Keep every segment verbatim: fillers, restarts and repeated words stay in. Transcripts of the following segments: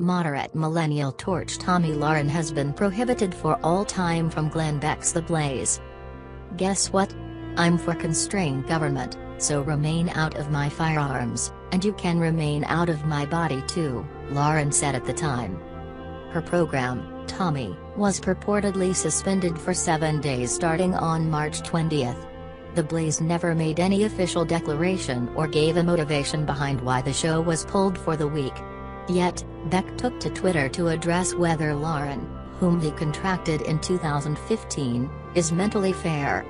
moderate millennial torch Tomi Lahren has been prohibited for all time from Glenn Beck's The Blaze. Guess what? I'm for constrained government, so remain out of my firearms, and you can remain out of my body too, Lahren said at the time. Her program, Tomi, was purportedly suspended for seven days starting on March twentieth. The Blaze never made any official declaration or gave a motivation behind why the show was pulled for the week. Yet, Beck took to Twitter to address whether Lahren, whom he contracted in two thousand fifteen, is mentally fair.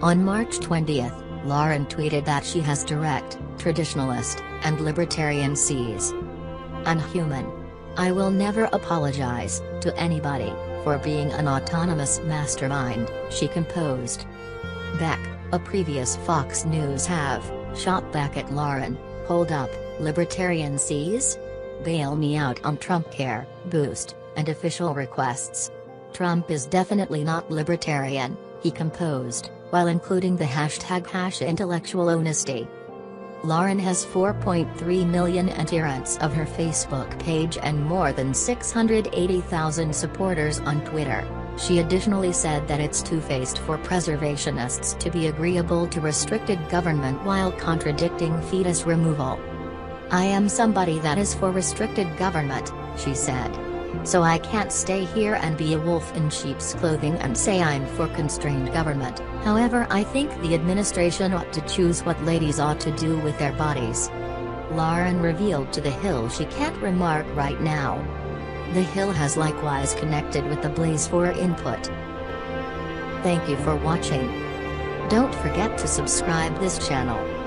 On March twentieth, Lahren tweeted that she has direct, traditionalist, and libertarian sees. I'm human. I will never apologize to anybody for being an autonomous mastermind, she composed. Beck, a previous Fox News have, shot back at Lahren. Hold up, libertarian sees? Bail me out on Trumpcare, boost, and official requests. Trump is definitely not libertarian, he composed, while including the hashtag hash intellectual honesty. Lahren has four point three million adherents of her Facebook page and more than six hundred eighty thousand supporters on Twitter. She additionally said that it's two-faced for preservationists to be agreeable to restricted government while contradicting fetus removal. I am somebody that is for restricted government, she said. So I can't stay here and be a wolf in sheep's clothing and say I'm for constrained government. However, I think the administration ought to choose what ladies ought to do with their bodies. Lahren revealed to The Hill she can't remark right now. The Hill has likewise connected with The Blaze for input. Thank you for watching. Don't forget to subscribe this channel.